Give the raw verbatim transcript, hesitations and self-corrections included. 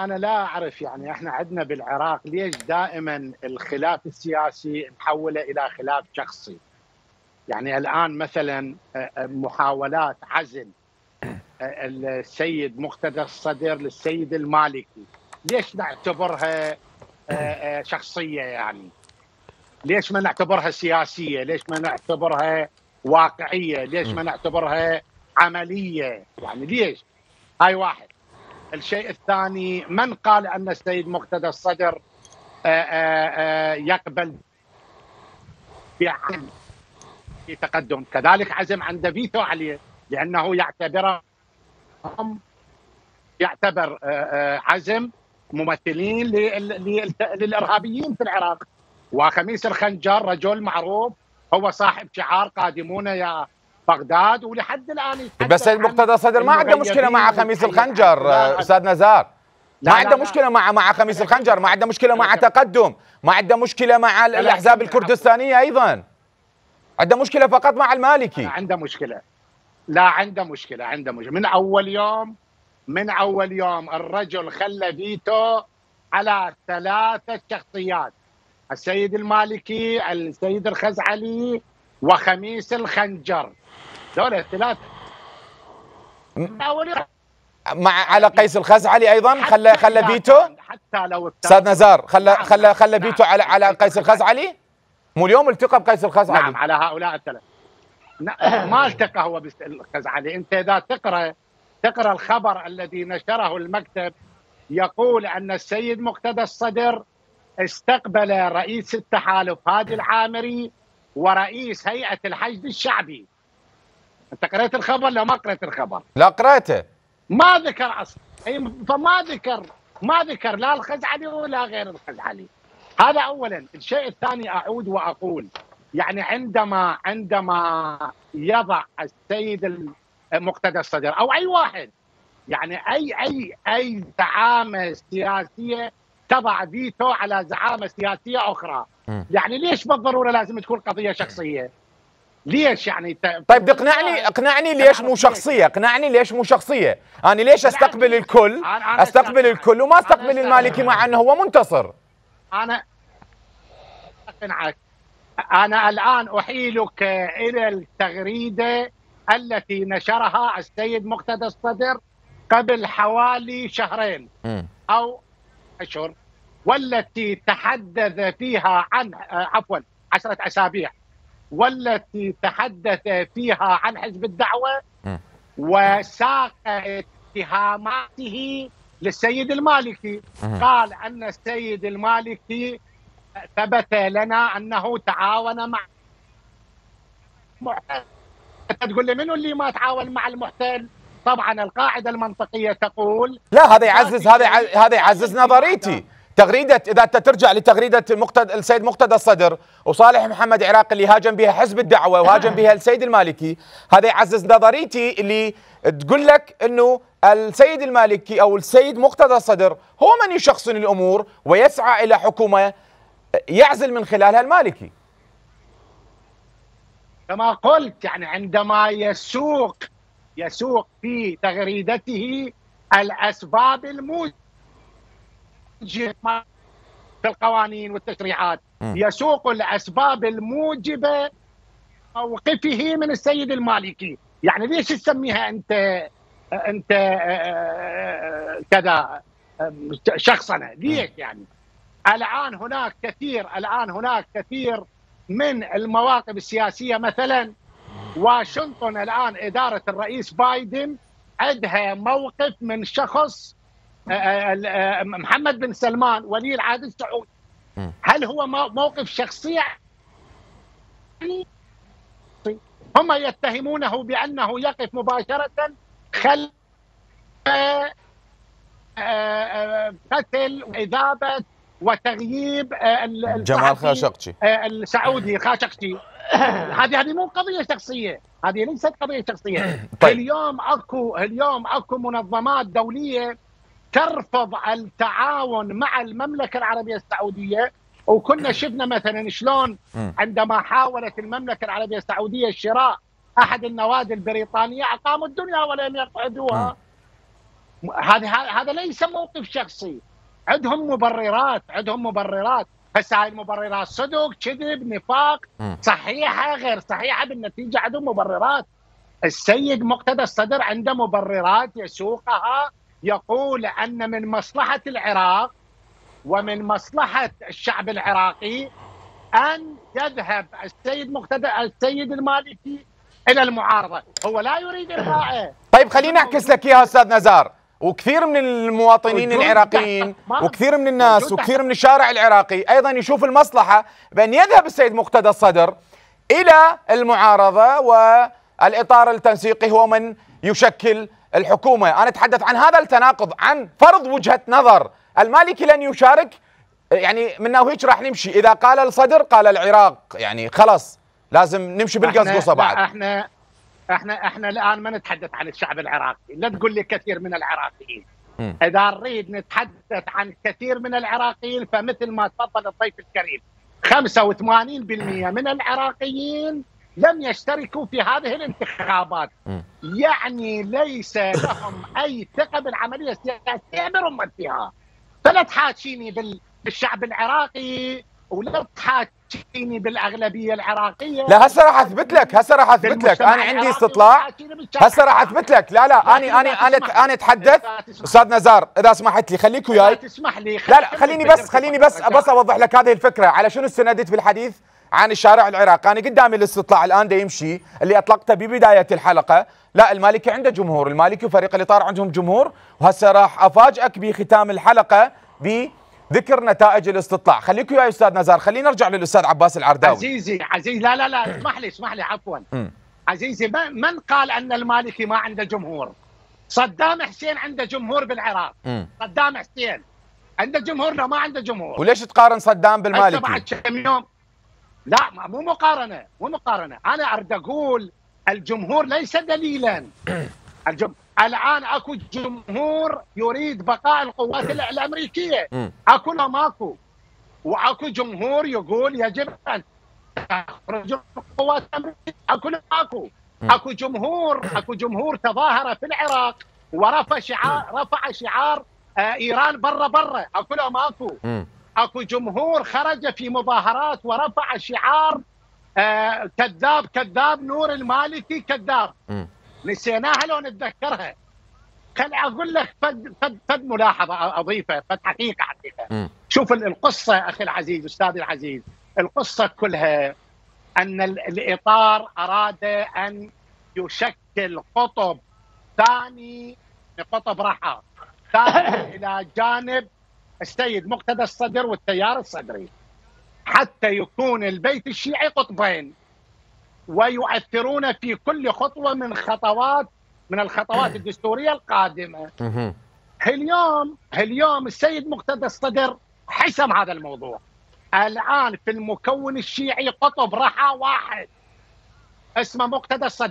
أنا لا أعرف، يعني إحنا عندنا بالعراق ليش دائما الخلاف السياسي محوله إلى خلاف شخصي؟ يعني الآن مثلا محاولات عزل السيد مقتدى الصدر للسيد المالكي، ليش نعتبرها شخصية؟ يعني ليش ما نعتبرها سياسية؟ ليش ما نعتبرها واقعية؟ ليش ما نعتبرها عملية؟ يعني ليش؟ هاي واحد. الشيء الثاني، من قال أن السيد مقتدى الصدر يقبل بعزم في تقدم؟ كذلك عزم عنده فيتو عليه، لأنه يعتبر يعتبر عزم ممثلين للإرهابيين في العراق. وخميس الخنجر رجل معروف، هو صاحب شعار قادمون يا بغداد، ولحد الان بس المقتدى صدر ما عنده مشكله مع خميس الخنجر. استاذ نزار ما عنده مشكله مع مع خميس الخنجر، ما عنده مشكله مع تقدم، ما عنده مشكله مع الاحزاب الكردستانيه ايضا، عنده مشكله فقط مع المالكي. عنده مشكله؟ لا، عنده مشكله، عنده مشكله من اول يوم. من اول يوم الرجل خلى فيتو على ثلاثه شخصيات: السيد المالكي، السيد الخزعلي، وخميس الخنجر. دول الثلاثة. مع على قيس الخزعلي ايضا خلى خلى فيتو، حتى لو استاذ نزار خلى خلى خلى فيتو على على قيس الخزعلي. مو اليوم التقى بقيس الخزعلي؟ نعم، على هؤلاء الثلاثة. ما التقى هو بالخزعلي. انت اذا تقرا تقرا الخبر الذي نشره المكتب، يقول ان السيد مقتدى الصدر استقبل رئيس التحالف هادي العامري ورئيس هيئة الحشد الشعبي. انت قرأت الخبر لو ما قرأت الخبر؟ لا قرأته. ما ذكر اصلا، فما ذكر ما ذكر لا الخزعلي ولا غير الخزعلي. هذا اولا. الشيء الثاني، اعود واقول يعني عندما عندما يضع السيد مقتدى الصدر او اي واحد، يعني اي اي اي زعامة سياسية تضع فيتو على زعامة سياسية أخرى، يعني ليش بالضرورة لازم تكون قضية شخصية؟ ليش يعني؟ ت... طيب اقنعني، اقنعني ليش مو شخصية؟ اقنعني ليش مو شخصية؟ أنا ليش أستقبل الكل؟ أستقبل الكل وما أستقبل المالكي مع أنه هو منتصر. أنا أقنعك. أنا الآن أحيلك إلى التغريدة التي نشرها السيد مقتدى الصدر قبل حوالي شهرين أو أشهر، والتي تحدث فيها عن عفوا عشرة أسابيع، والتي تحدث فيها عن حزب الدعوة وساق اتهاماته للسيد المالكي. قال أن السيد المالكي ثبت لنا أنه تعاون مع المحتل. تقول لي منو اللي ما تعاون مع المحتل؟ طبعا القاعدة المنطقية تقول لا. هذا يعزز هذا هذا يعزز نظريتي. تغريدة، إذا أنت ترجع لتغريدة مقتدى السيد مقتدى الصدر وصالح محمد عراقي اللي هاجم بها حزب الدعوة وهاجم بها السيد المالكي، هذا يعزز نظريتي اللي تقول لك أنه السيد المالكي أو السيد مقتدى الصدر هو من يشخصن الأمور ويسعى إلى حكومة يعزل من خلالها المالكي. كما قلت يعني عندما يسوق يسوق في تغريدته الأسباب الموجبة في القوانين والتشريعات، يسوق الأسباب الموجبة موقفه من السيد المالكي. يعني ليش تسميها أنت أنت كذا شخصنا؟ ليش يعني؟ الآن هناك كثير الآن هناك كثير من المواقف السياسية. مثلا واشنطن الآن، إدارة الرئيس بايدن عندها موقف من شخص محمد بن سلمان ولي العهد السعودي. هل هو موقف شخصي؟ هم يتهمونه بأنه يقف مباشرة خلف قتل وإذابة وتغييب جمال خاشقجي السعودي خاشقجي. هذه هذه مو قضية شخصية، هذه ليست قضية شخصية. طيب. اليوم اكو اليوم اكو منظمات دولية ترفض التعاون مع المملكة العربية السعودية، وكنا شفنا مثلا شلون عندما حاولت المملكة العربية السعودية شراء أحد النوادي البريطانية أقاموا الدنيا ولم يقعدوها. هذا هذا ليس موقف شخصي، عندهم مبررات، عندهم مبررات، هسه هاي المبررات صدق، كذب، نفاق، صحيحه غير صحيحه، بالنتيجه عندهم مبررات. السيد مقتدى الصدر عنده مبررات يسوقها، يقول ان من مصلحه العراق ومن مصلحه الشعب العراقي ان يذهب السيد مقتدى السيد المالكي الى المعارضه، هو لا يريد الرائع. طيب خليني اعكس لك اياها استاذ نزار، وكثير من المواطنين العراقيين وكثير من الناس وكثير من الشارع العراقي ايضا يشوف المصلحه بان يذهب السيد مقتدى الصدر الى المعارضه والاطار التنسيقي هو من يشكل الحكومه، انا اتحدث عن هذا التناقض، عن فرض وجهه نظر، المالكي لن يشارك يعني منا وهيك راح نمشي، اذا قال الصدر قال العراق، يعني خلص لازم نمشي بالقصقصه بعد. احنا احنا احنا الان ما نتحدث عن الشعب العراقي، لا تقول لي كثير من العراقيين. م. اذا نريد نتحدث عن كثير من العراقيين فمثل ما تفضل الضيف الكريم، خمسة وثمانين بالمئة من العراقيين لم يشتركوا في هذه الانتخابات. م. يعني ليس لهم اي ثقه بالعمليه السياسيه برمت فيها. فلا تحاكيني بالشعب العراقي ولا تحاكيني بالاغلبيه العراقيه. لا هسه راح اثبت لك، هسه راح اثبت لك، انا عندي استطلاع، هسه راح اثبت لك. لا لا انا انا انا انا اتحدث استاذ نزار اذا سمحت لي، خليك وياي. تسمح لي؟ لا لا خليني بس خليني بس بس اوضح لك هذه الفكره على شنو استندت بالحديث عن الشارع العراقي. انا قدامي الاستطلاع الان دا يمشي اللي اطلقته ببدايه الحلقه، لا المالكي عنده جمهور، المالكي وفريق الاطار عندهم جمهور، وهسه راح افاجئك بختام الحلقه ب ذكر نتائج الاستطلاع. خليك وياي استاذ نزار، خلينا نرجع للاستاذ عباس العرداوي. عزيزي عزيزي لا لا لا اسمح لي اسمح لي عفوا. عزيزي من قال ان المالكي ما عنده جمهور؟ صدام حسين عنده جمهور بالعراق. م. صدام حسين عنده جمهور، لا ما عنده جمهور. وليش تقارن صدام بالمالكي؟ بعد كم يوم. لا مو مقارنه مو مقارنه، انا اريد اقول الجمهور ليس دليلا. الجمهور الان اكو جمهور يريد بقاء القوات الامريكيه، اكو لا ماكو، واكو جمهور يقول يجب ان تخرج القوات الامريكيه، اكو لا ماكو، اكو جمهور اكو جمهور تظاهر في العراق ورفع شعار رفع شعار ايران برا برا، اكو لا ماكو، اكو جمهور خرج في مظاهرات ورفع شعار كذاب كذاب نور المالكي كذاب. نسيناها لو نتذكرها. خل اقول لك فد فد, فد ملاحظه اضيفها، فد حقيقه حقيقه. م. شوف القصه اخي العزيز استاذي العزيز، القصه كلها ان الاطار اراد ان يشكل قطب ثاني، قطب رحى ثاني الى جانب السيد مقتدى الصدر والتيار الصدري، حتى يكون البيت الشيعي قطبين ويؤثرون في كل خطوه من خطوات من الخطوات الدستوريه القادمه. اليوم اليوم السيد مقتدى الصدر حسم هذا الموضوع. الان في المكون الشيعي قطب رحى واحد اسمه مقتدى الصدر.